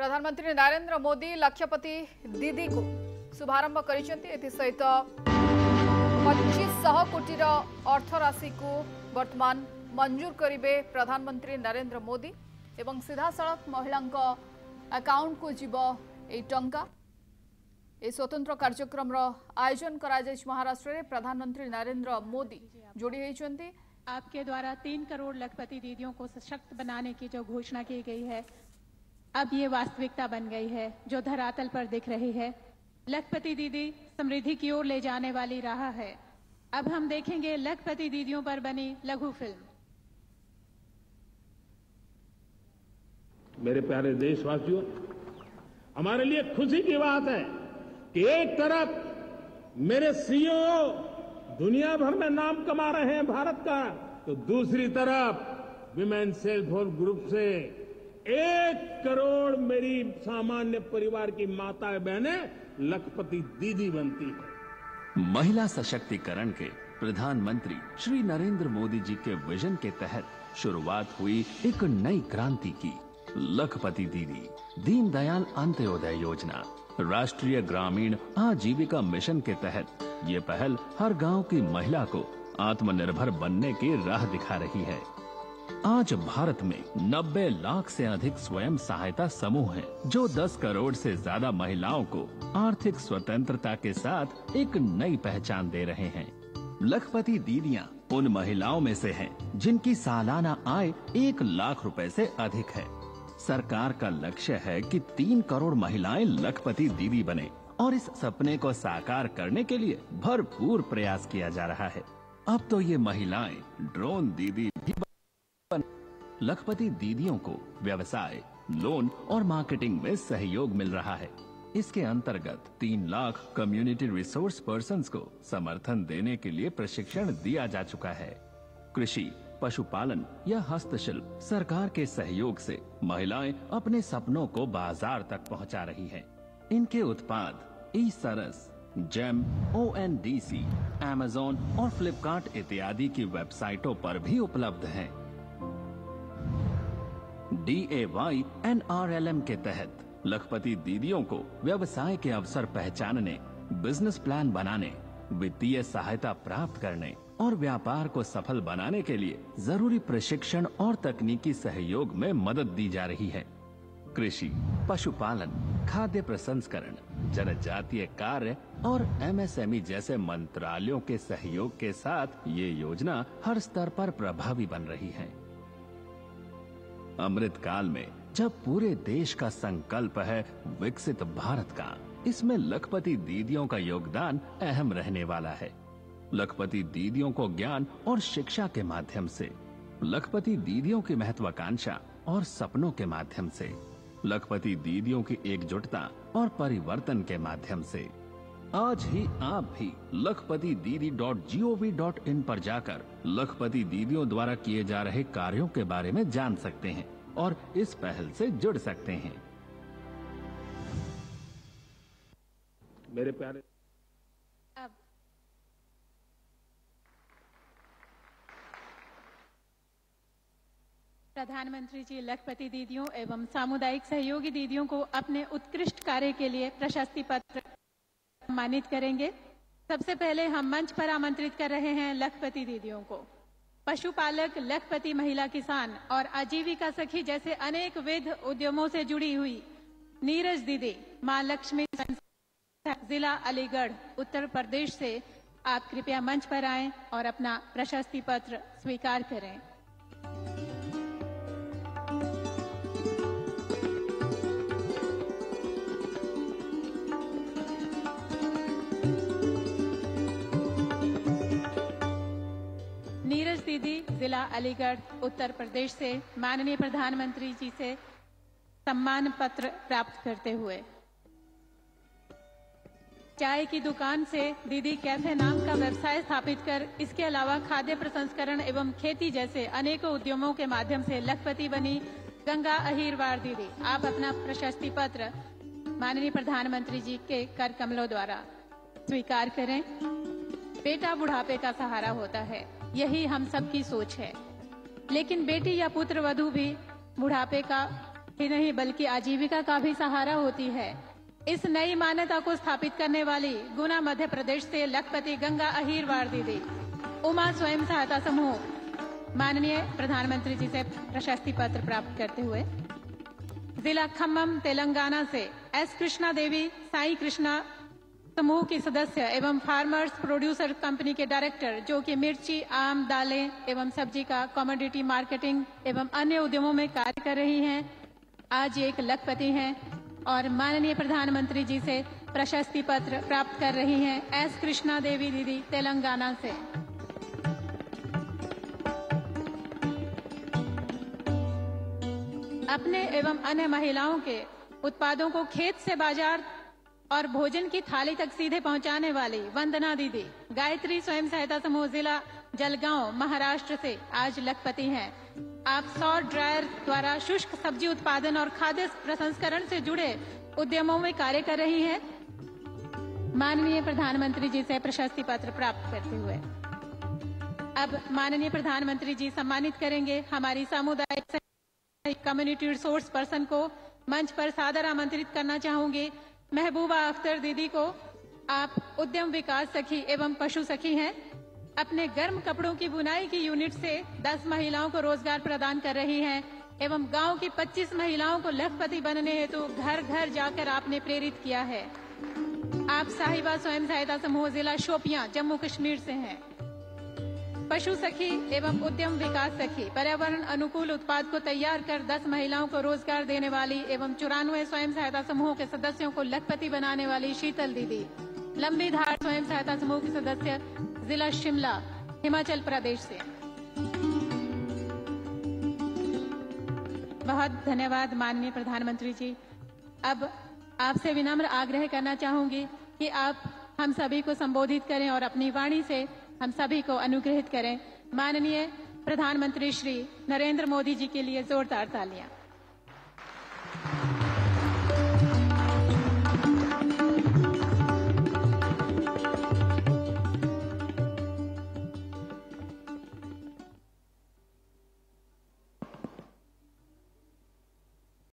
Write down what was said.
प्रधानमंत्री नरेन्द्र मोदी लक्ष्यपति दीदी को शुभारंभ करसहित 2500 कोटीर अर्थराशि को वर्तमान मंजूर करेंगे प्रधानमंत्री नरेन्द्र मोदी एवं सीधासख महिला अकाउंट को जीव ये टंका। ए स्वतंत्र कार्यक्रम आयोजन महाराष्ट्र में प्रधानमंत्री नरेंद्र मोदी जोड़ी होती। आपके द्वारा 3 करोड़ लखपति दीदियों को सशक्त बनाने की जो घोषणा की गई है अब ये वास्तविकता बन गई है जो धरातल पर दिख रही है। लखपति दीदी समृद्धि की ओर ले जाने वाली राह है। अब हम देखेंगे लखपति दीदियों पर बनी लघु फिल्म। मेरे प्यारे देशवासियों, हमारे लिए खुशी की बात है कि एक तरफ मेरे सीईओ दुनिया भर में नाम कमा रहे हैं भारत का, तो दूसरी तरफ विमेन सेल्फ हेल्प ग्रुप से 1 करोड़ मेरी सामान्य परिवार की माताएं बहनें लखपति दीदी बनती है। महिला सशक्तिकरण के प्रधानमंत्री श्री नरेंद्र मोदी जी के विजन के तहत शुरुआत हुई एक नई क्रांति की। लखपति दीदी, दीनदयाल अंत्योदय योजना, राष्ट्रीय ग्रामीण आजीविका मिशन के तहत ये पहल हर गांव की महिला को आत्मनिर्भर बनने की राह दिखा रही है। आज भारत में 90 लाख से अधिक स्वयं सहायता समूह हैं, जो 10 करोड़ से ज्यादा महिलाओं को आर्थिक स्वतंत्रता के साथ एक नई पहचान दे रहे हैं। लखपति दीदियां उन महिलाओं में से हैं, जिनकी सालाना आय 1 लाख रुपए से अधिक है। सरकार का लक्ष्य है कि 3 करोड़ महिलाएं लखपति दीदी बने और इस सपने को साकार करने के लिए भरपूर प्रयास किया जा रहा है। अब तो ये महिलाएं ड्रोन दीदी भी बन। लखपति दीदियों को व्यवसाय, लोन और मार्केटिंग में सहयोग मिल रहा है। इसके अंतर्गत 3 लाख कम्युनिटी रिसोर्स पर्संस को समर्थन देने के लिए प्रशिक्षण दिया जा चुका है। कृषि, पशुपालन या हस्तशिल्प सरकार के सहयोग से महिलाएं अपने सपनों को बाजार तक पहुंचा रही हैं। इनके उत्पाद ई सरस, जेम, ONDC, अमेज़न और फ्लिपकार्ट इत्यादि की वेबसाइटों पर भी उपलब्ध हैं। DAY NRLM के तहत लखपति दीदियों को व्यवसाय के अवसर पहचानने, बिजनेस प्लान बनाने, वित्तीय सहायता प्राप्त करने और व्यापार को सफल बनाने के लिए जरूरी प्रशिक्षण और तकनीकी सहयोग में मदद दी जा रही है। कृषि, पशुपालन, खाद्य प्रसंस्करण, जनजातीय कार्य और MSME जैसे मंत्रालयों के सहयोग के साथ ये योजना हर स्तर पर प्रभावी बन रही है। अमृत काल में जब पूरे देश का संकल्प है विकसित भारत का, इसमें लखपति दीदियों का योगदान अहम रहने वाला है। लखपति दीदियों को ज्ञान और शिक्षा के माध्यम से, लखपति दीदियों की महत्वाकांक्षा और सपनों के माध्यम से, लखपति दीदियों की एकजुटता और परिवर्तन के माध्यम से आज ही आप भी lakhpatididi.gov.in पर जाकर लखपति दीदियों द्वारा किए जा रहे कार्यों के बारे में जान सकते हैं और इस पहल से जुड़ सकते हैं। मेरे प्यारे, प्रधानमंत्री जी लखपति दीदियों एवं सामुदायिक सहयोगी दीदियों को अपने उत्कृष्ट कार्य के लिए प्रशस्ति पत्र सम्मानित करेंगे। सबसे पहले हम मंच पर आमंत्रित कर रहे हैं लखपति दीदियों को। पशुपालक, लखपति महिला किसान और आजीविका सखी जैसे अनेक विध उद्यमों से जुड़ी हुई नीरज दीदी, माँ लक्ष्मी, जिला अलीगढ़, उत्तर प्रदेश से आप कृपया मंच पर आएं और अपना प्रशस्ति पत्र स्वीकार करें। नीरज दीदी, जिला अलीगढ़, उत्तर प्रदेश से माननीय प्रधानमंत्री जी से सम्मान पत्र प्राप्त करते हुए। चाय की दुकान से दीदी कैफे नाम का व्यवसाय स्थापित कर इसके अलावा खाद्य प्रसंस्करण एवं खेती जैसे अनेकों उद्यमों के माध्यम से लखपति बनी गंगा अहिरवार दीदी, आप अपना प्रशस्ति पत्र माननीय प्रधानमंत्री जी के कर कमलों द्वारा स्वीकार करें। बेटा बुढ़ापे का सहारा होता है, यही हम सबकी सोच है, लेकिन बेटी या पुत्र वधू भी बुढ़ापे का ही नहीं बल्कि आजीविका का भी सहारा होती है। इस नई मान्यता को स्थापित करने वाली गुना मध्य प्रदेश से लक्ष्यपति गंगा अहिरवार दीदी, उमा स्वयं सहायता समूह माननीय प्रधानमंत्री जी से प्रशस्ति पत्र प्राप्त करते हुए। जिला खम्मम तेलंगाना से एस कृष्णा देवी, साई कृष्णा समूह की सदस्य एवं फार्मर्स प्रोड्यूसर कंपनी के डायरेक्टर, जो कि मिर्ची, आम, दालें एवं सब्जी का कमोडिटी मार्केटिंग एवं अन्य उद्यमों में कार्य कर रही हैं, आज एक लखपति हैं और माननीय प्रधानमंत्री जी से प्रशस्ति पत्र प्राप्त कर रही हैं एस कृष्णा देवी दीदी तेलंगाना से। अपने एवं अन्य महिलाओं के उत्पादों को खेत से बाजार और भोजन की थाली तक सीधे पहुंचाने वाली वंदना दीदी, गायत्री स्वयं सहायता समूह जिला जलगांव महाराष्ट्र से आज लखपति हैं। आप सौर ड्रायर द्वारा शुष्क सब्जी उत्पादन और खाद्य प्रसंस्करण से जुड़े उद्यमों में कार्य कर रही हैं, माननीय प्रधानमंत्री जी से प्रशस्ति पत्र प्राप्त करते हुए। अब माननीय प्रधानमंत्री जी सम्मानित करेंगे हमारी सामुदायिक कम्युनिटी रिसोर्स पर्सन को। मंच पर सादर आमंत्रित करना चाहूंगी महबूबा अख्तर दीदी को। आप उद्यम विकास सखी एवं पशु सखी हैं, अपने गर्म कपड़ों की बुनाई की यूनिट से 10 महिलाओं को रोजगार प्रदान कर रही हैं एवं गांव की 25 महिलाओं को लखपति बनने हेतु घर घर जाकर आपने प्रेरित किया है। आप साहिबा स्वयं सहायता समूह जिला शोपिया जम्मू कश्मीर से हैं, पशु सखी एवं उद्यम विकास सखी। पर्यावरण अनुकूल उत्पाद को तैयार कर 10 महिलाओं को रोजगार देने वाली एवं 94 स्वयं सहायता समूहों के सदस्यों को लखपति बनाने वाली शीतल दीदी, लंबी धार स्वयं सहायता समूह की सदस्य जिला शिमला हिमाचल प्रदेश से। बहुत धन्यवाद माननीय प्रधानमंत्री जी। अब आपसे विनम्र आग्रह करना चाहूंगी कि आप हम सभी को संबोधित करें और अपनी वाणी से हम सभी को अनुग्रहित करें। माननीय प्रधानमंत्री श्री नरेन्द्र मोदी जी के लिए जोरदार तालियां।